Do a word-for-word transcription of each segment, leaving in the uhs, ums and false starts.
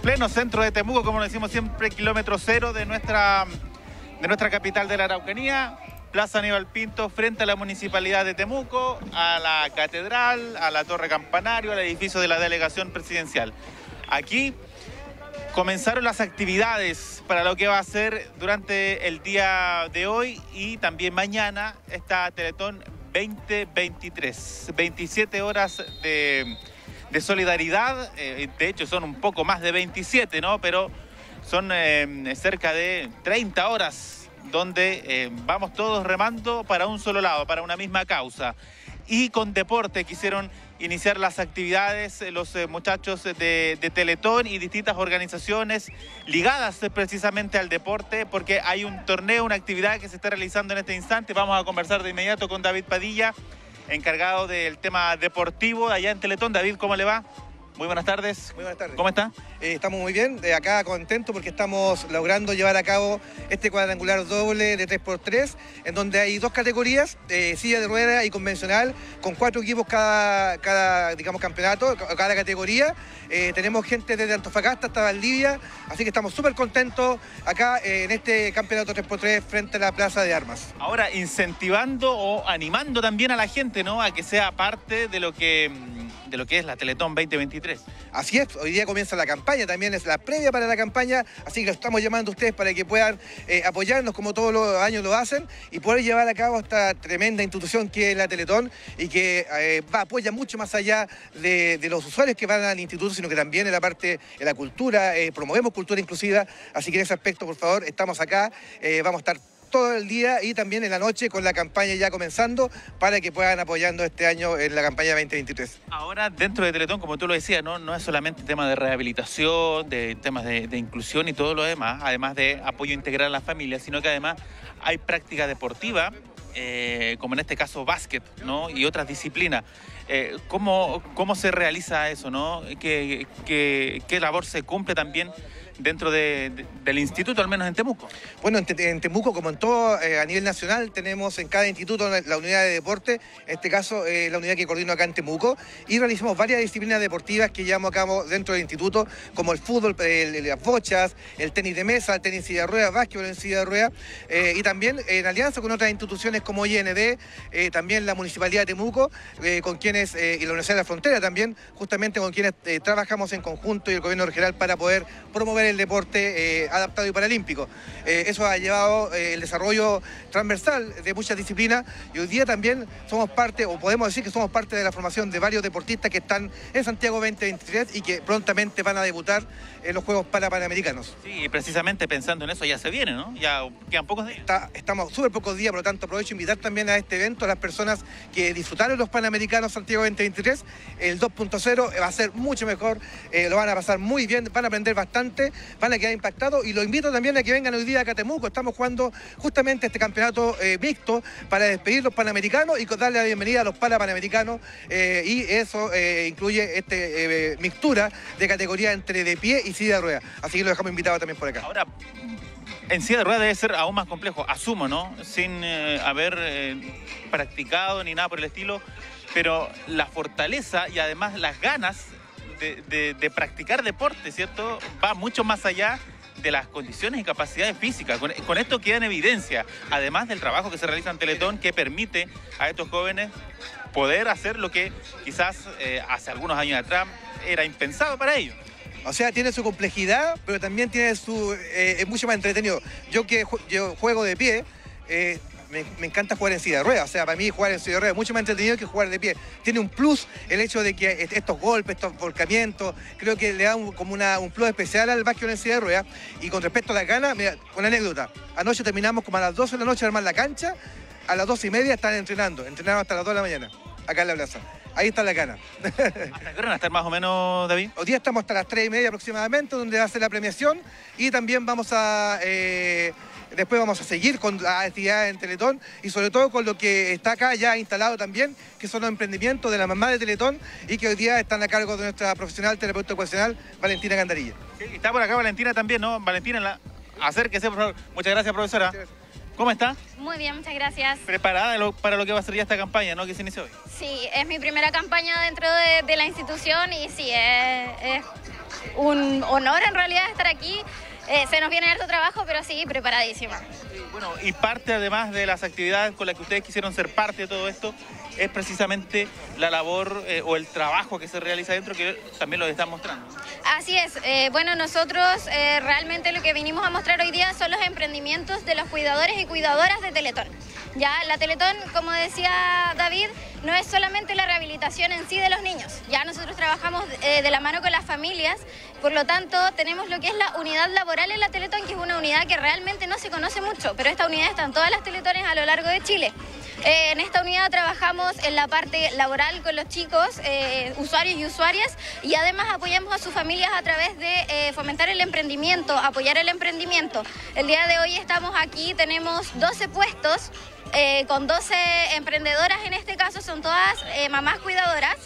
pleno centro de Temuco, como lo decimos siempre, kilómetro cero de nuestra, de nuestra capital de la Araucanía. Plaza Aníbal Pinto, frente a la Municipalidad de Temuco, a la Catedral, a la Torre Campanario, al edificio de la Delegación Presidencial. Aquí comenzaron las actividades para lo que va a ser durante el día de hoy y también mañana esta Teletón veinte veintitrés. veintisiete horas de, de solidaridad, eh, de hecho son un poco más de veintisiete, ¿no? Pero son eh, cerca de treinta horas. Donde eh, vamos todos remando para un solo lado, para una misma causa. Y con deporte quisieron iniciar las actividades los eh, muchachos de, de Teletón y distintas organizaciones ligadas precisamente al deporte, porque hay un torneo, una actividad que se está realizando en este instante. Vamos a conversar de inmediato con David Padilla, encargado del tema deportivo allá en Teletón. David, ¿cómo le va? Muy buenas tardes. Muy buenas tardes. ¿Cómo está? Eh, estamos muy bien, de acá contentos porque estamos logrando llevar a cabo este cuadrangular doble de tres por tres, en donde hay dos categorías, eh, silla de ruedas y convencional, con cuatro equipos cada, cada digamos, campeonato, cada categoría. Eh, tenemos gente desde Antofagasta hasta Valdivia, así que estamos súper contentos acá eh, en este campeonato tres por tres frente a la Plaza de Armas. Ahora, incentivando o animando también a la gente, ¿no?, a que sea parte de lo que... de lo que es la Teletón veinte veintitrés. Así es, hoy día comienza la campaña, también es la previa para la campaña, así que lo estamos llamando a ustedes para que puedan eh, apoyarnos como todos los años lo hacen y poder llevar a cabo esta tremenda institución que es la Teletón y que eh, va, apoya mucho más allá de, de los usuarios que van al instituto, sino que también en la parte de la cultura, eh, promovemos cultura inclusiva, así que en ese aspecto, por favor, estamos acá, eh, vamos a estar todo el día y también en la noche con la campaña ya comenzando para que puedan apoyando este año en la campaña veinte veintitrés. Ahora, dentro de Teletón, como tú lo decías, no, no es solamente tema de rehabilitación, de temas de, de inclusión y todo lo demás, además de apoyo integral a las familias, sino que además hay práctica deportiva, eh, como en este caso básquet, ¿no?, y otras disciplinas. Eh, ¿cómo, ¿Cómo se realiza eso, no? ¿Qué, qué, qué labor se cumple también dentro de, de, del instituto, al menos en Temuco? Bueno, en, te, en Temuco, como en todo, eh, a nivel nacional, tenemos en cada instituto la, la unidad de deporte, en este caso eh, la unidad que coordino acá en Temuco, y realizamos varias disciplinas deportivas que llevamos a cabo dentro del instituto, como el fútbol, el, el, las bochas, el tenis de mesa, el tenis en silla de ruedas, básquetbol en silla de ruedas, eh, y también en alianza con otras instituciones como I N D, eh, también la Municipalidad de Temuco, eh, con quienes, eh, y la Universidad de la Frontera también, justamente con quienes eh, trabajamos en conjunto y el gobierno regional para poder promover el deporte eh, adaptado y paralímpico. Eh, eso ha llevado eh, el desarrollo transversal de muchas disciplinas y hoy día también somos parte, o podemos decir que somos parte de la formación de varios deportistas que están en Santiago veinte veintitrés y que prontamente van a debutar en los Juegos Panamericanos. Sí, y precisamente pensando en eso ya se viene, ¿no? Ya quedan pocos días. Está, estamos súper pocos días, por lo tanto aprovecho invitar también a este evento a las personas que disfrutaron los Panamericanos Santiago veinte veintitrés. El dos punto cero va a ser mucho mejor, eh, lo van a pasar muy bien, van a aprender bastante, van a quedar impactados y los invito también a que vengan hoy día a Catemuco. Estamos jugando justamente este campeonato eh, mixto para despedir los Panamericanos y darle la bienvenida a los Parapanamericanos eh, y eso eh, incluye esta eh, mixtura de categoría entre de pie y silla de rueda. Así que lo dejamos invitado también por acá. Ahora, en silla de rueda debe ser aún más complejo, asumo, ¿no? Sin eh, haber eh, practicado ni nada por el estilo, pero la fortaleza y además las ganas De, de, de practicar deporte, ¿cierto?, va mucho más allá de las condiciones y capacidades físicas. Con, con esto queda en evidencia, además del trabajo que se realiza en Teletón, que permite a estos jóvenes poder hacer lo que quizás eh, hace algunos años atrás era impensado para ellos. O sea, tiene su complejidad, pero también tiene su... Eh, es mucho más entretenido. Yo que yo juego de pie... Eh, Me, me encanta jugar en silla de ruedas, o sea, para mí jugar en silla de ruedas es mucho más entretenido que jugar de pie. Tiene un plus el hecho de que estos golpes, estos volcamientos, creo que le da un, como una, un plus especial al básquetbol en silla de ruedas. Y con respecto a las ganas, mira, una anécdota, anoche terminamos como a las doce de la noche de armar la cancha, a las doce y media están entrenando, entrenaron hasta las dos de la mañana, acá en la plaza. Ahí está la gana. ¿Hasta qué hora van a estar más o menos, David? Hoy día estamos hasta las tres y media aproximadamente, donde va a ser la premiación y también vamos a... Eh, Después vamos a seguir con la actividad en Teletón y sobre todo con lo que está acá ya instalado también, que son los emprendimientos de la mamá de Teletón y que hoy día están a cargo de nuestra profesional terapeuta ocupacional, Valentina Candarilla. Sí, está por acá Valentina también, ¿no? Valentina, la... acérquese, por favor. Muchas gracias, profesora. Muchas gracias. ¿Cómo está? Muy bien, muchas gracias. ¿Preparada lo, para lo que va a ser ya esta campaña, ¿no? Que se inició hoy. Sí, es mi primera campaña dentro de, de la institución y sí, es, es un honor en realidad estar aquí. Eh, se nos viene harto trabajo, pero sí, preparadísima. Bueno, y parte además de las actividades con las que ustedes quisieron ser parte de todo esto, es precisamente la labor eh, o el trabajo que se realiza dentro, que también lo están mostrando. Así es. Eh, bueno, nosotros eh, realmente lo que vinimos a mostrar hoy día son los emprendimientos de los cuidadores y cuidadoras de Teletón. Ya, la Teletón, como decía David, no es solamente la rehabilitación en sí de los niños. Ya nosotros trabajamos eh, de la mano con las familias, por lo tanto tenemos lo que es la unidad laboral en la Teletón, que es una unidad que realmente no se conoce mucho, pero esta unidad está en todas las Teletones a lo largo de Chile. Eh, en esta unidad trabajamos en la parte laboral con los chicos, eh, usuarios y usuarias, y además apoyamos a sus familias a través de eh, fomentar el emprendimiento, apoyar el emprendimiento. El día de hoy estamos aquí, tenemos doce puestos eh, con doce emprendedoras, en este caso son todas eh, mamás cuidadoras.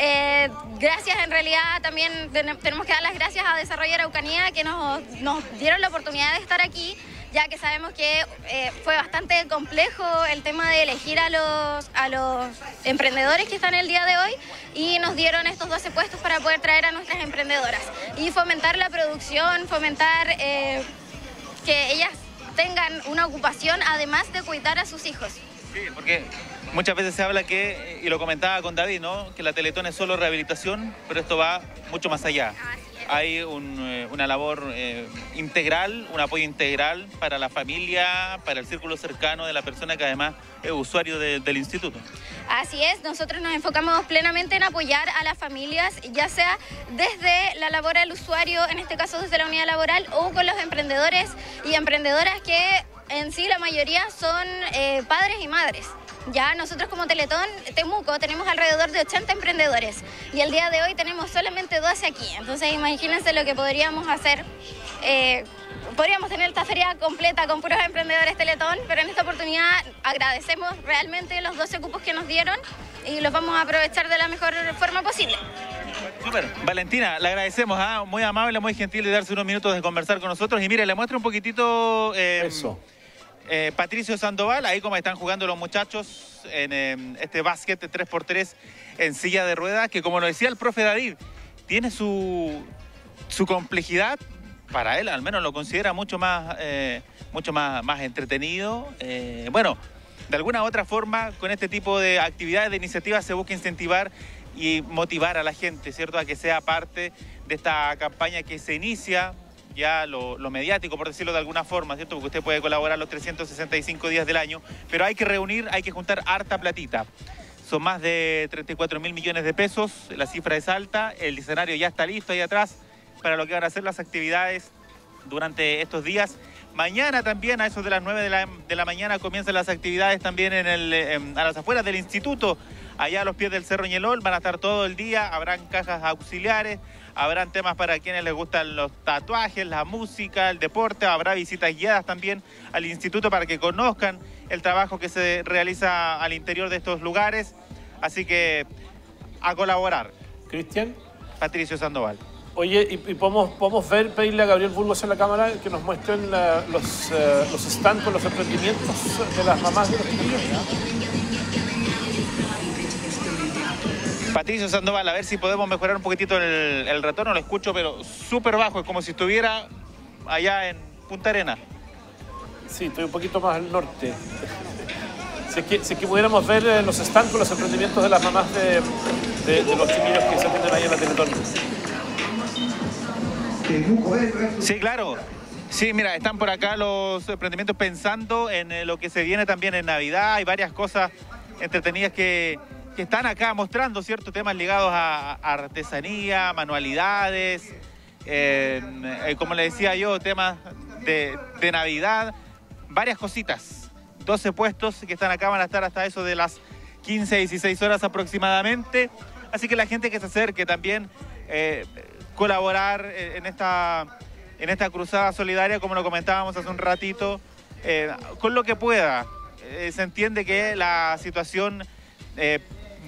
Eh, gracias, en realidad también tenemos que dar las gracias a Desarrollo Araucanía, que nos, nos dieron la oportunidad de estar aquí, ya que sabemos que eh, fue bastante complejo el tema de elegir a los, a los emprendedores que están el día de hoy, y nos dieron estos doce puestos para poder traer a nuestras emprendedoras y fomentar la producción, fomentar eh, que ellas tengan una ocupación además de cuidar a sus hijos. Sí, porque muchas veces se habla que, y lo comentaba con David, ¿no?, que la Teletón es solo rehabilitación, pero esto va mucho más allá. Hay un, eh, una labor eh, integral, un apoyo integral para la familia, para el círculo cercano de la persona que además es usuario de, del instituto. Así es, nosotros nos enfocamos plenamente en apoyar a las familias, ya sea desde la labor del usuario, en este caso desde la unidad laboral, o con los emprendedores y emprendedoras que en sí la mayoría son eh, padres y madres. Ya nosotros como Teletón Temuco tenemos alrededor de ochenta emprendedores y el día de hoy tenemos solamente doce aquí. Entonces imagínense lo que podríamos hacer. Eh, podríamos tener esta feria completa con puros emprendedores Teletón, pero en esta oportunidad agradecemos realmente los doce cupos que nos dieron y los vamos a aprovechar de la mejor forma posible. Súper. Valentina, le agradecemos, ¿eh? Muy amable, muy gentil de darse unos minutos de conversar con nosotros. Y mire, le muestro un poquitito... Eh, Eso. Eh, Patricio Sandoval, ahí como están jugando los muchachos en eh, este básquet de tres por tres en silla de ruedas, que como lo decía el profe David, tiene su, su complejidad, para él al menos lo considera mucho más, eh, mucho más, más entretenido. Eh, bueno, de alguna u otra forma, con este tipo de actividades, de iniciativas, se busca incentivar y motivar a la gente, ¿cierto?, a que sea parte de esta campaña que se inicia. Ya lo, lo mediático, por decirlo de alguna forma, ¿cierto? Porque usted puede colaborar los trescientos sesenta y cinco días del año, pero hay que reunir, hay que juntar harta platita. Son más de treinta y cuatro mil millones de pesos, la cifra es alta, el escenario ya está listo ahí atrás para lo que van a ser las actividades durante estos días. Mañana también, a eso de las nueve de la, de la mañana, comienzan las actividades también en el, en, a las afueras del instituto, allá a los pies del Cerro Nielol. Van a estar todo el día, habrán cajas auxiliares, habrán temas para quienes les gustan los tatuajes, la música, el deporte. Habrá visitas guiadas también al instituto para que conozcan el trabajo que se realiza al interior de estos lugares. Así que a colaborar. Cristian. Patricio Sandoval. Oye, ¿y, y podemos, podemos ver, pedirle a Gabriel Burgos en la cámara que nos muestren la, los, uh, los stands con los emprendimientos de las mamás de los niños? Patricio Sandoval, a ver si podemos mejorar un poquitito el, el retorno. Lo escucho, pero súper bajo. Es como si estuviera allá en Punta Arena. Sí, estoy un poquito más al norte. Si es que, si es que pudiéramos ver los stands con los emprendimientos de las mamás de, de, de los chiquillos que se atienden ahí en la Teletón. Sí, claro. Sí, mira, están por acá los emprendimientos pensando en lo que se viene también en Navidad. Hay varias cosas entretenidas que... que están acá mostrando, ¿cierto?, temas ligados a artesanía, manualidades, eh, eh, como le decía yo, temas de, de Navidad, varias cositas. doce puestos que están acá, van a estar hasta eso de las quince, dieciséis horas aproximadamente. Así que la gente que se acerque también, eh, colaborar en esta, en esta cruzada solidaria, como lo comentábamos hace un ratito, eh, con lo que pueda. Eh, se entiende que la situación... Eh,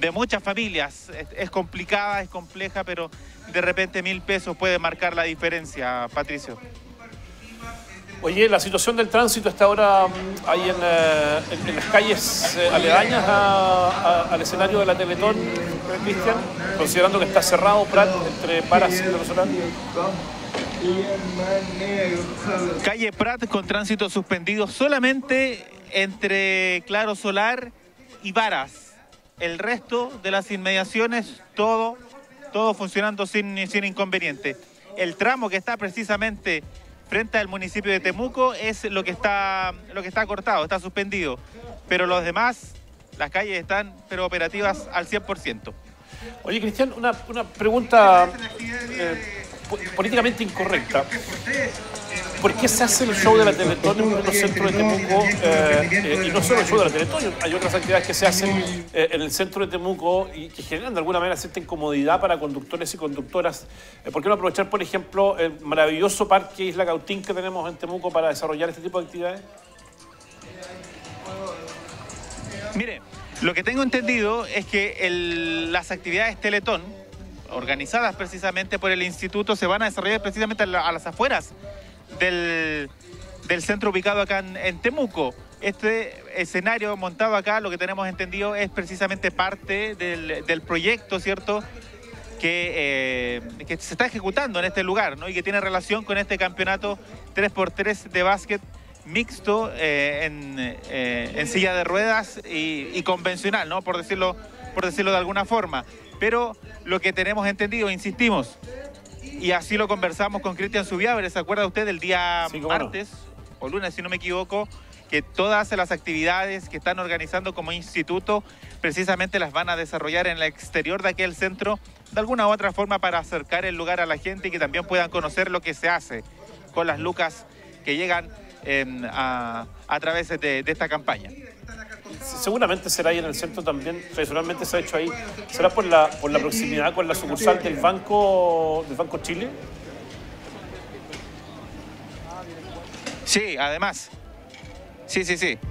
de muchas familias es, es complicada, es compleja, pero de repente mil pesos puede marcar la diferencia, Patricio. Oye, la situación del tránsito está ahora ahí en, eh, en, en las calles eh, aledañas a, a, al escenario de la Teletón, Cristian, considerando que está cerrado Prat entre Paras y Claro Solar. Calle Prat con tránsito suspendido solamente entre Claro Solar y Paras. El resto de las inmediaciones, todo, todo funcionando sin, sin inconveniente. El tramo que está precisamente frente al municipio de Temuco es lo que está, lo que está cortado, está suspendido. Pero los demás, las calles están pero operativas al cien por ciento. Oye, Cristian, una, una pregunta eh, políticamente incorrecta. ¿Por qué se hace el show de la Teletón en el centro de Temuco? Eh, eh, y no solo el show de la Teletón, hay otras actividades que se hacen eh, en el centro de Temuco y que generan de alguna manera cierta incomodidad para conductores y conductoras. Eh, ¿Por qué no aprovechar, por ejemplo, el maravilloso parque Isla Cautín que tenemos en Temuco para desarrollar este tipo de actividades? Mire, lo que tengo entendido es que el, las actividades Teletón, organizadas precisamente por el instituto, se van a desarrollar precisamente a, la, a las afueras Del, del centro ubicado acá en, en Temuco. Este escenario montado acá, lo que tenemos entendido, es precisamente parte del, del proyecto, ¿cierto?, que, eh, que se está ejecutando en este lugar, ¿no?, y que tiene relación con este campeonato tres por tres de básquet mixto eh, en, eh, en silla de ruedas y, y convencional, ¿no?, por decirlo, por decirlo de alguna forma. Pero lo que tenemos entendido, insistimos, y así lo conversamos con Cristian Subiabres, ¿se acuerda usted del día sí, martes bueno. o lunes, si no me equivoco, que todas las actividades que están organizando como instituto precisamente las van a desarrollar en el exterior de aquel centro de alguna u otra forma para acercar el lugar a la gente y que también puedan conocer lo que se hace con las lucas que llegan eh, a, a través de, de esta campaña? Seguramente será ahí en el centro también, tradicionalmente se ha hecho ahí. ¿Será por la, por la proximidad con la sucursal del Banco, del Banco Chile? Sí, además. Sí, sí, sí.